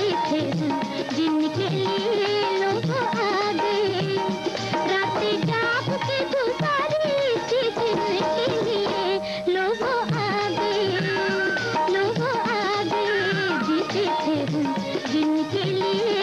जिनके लिए